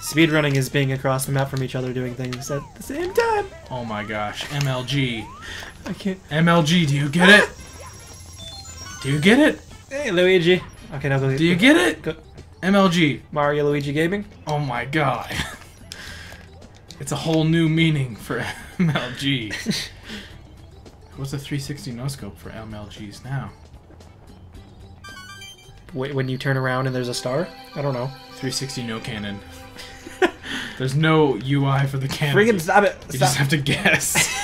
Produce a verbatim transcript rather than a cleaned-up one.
Speedrunning is being across the map from each other doing things at the same time. Oh my gosh, M L G. I can't. M L G, do you get it? Do you get it? Hey, Luigi. Okay, now go. Do you get it? Go. M L G. Mario Luigi Gaming. Oh my god. It's a whole new meaning for M L G. What's a three sixty no-scope for M L Gs now? Wait, when you turn around and there's a star? I don't know. three sixty no-cannon. There's no U I for the cannon. Freaking stop it. You stop. Just have to guess.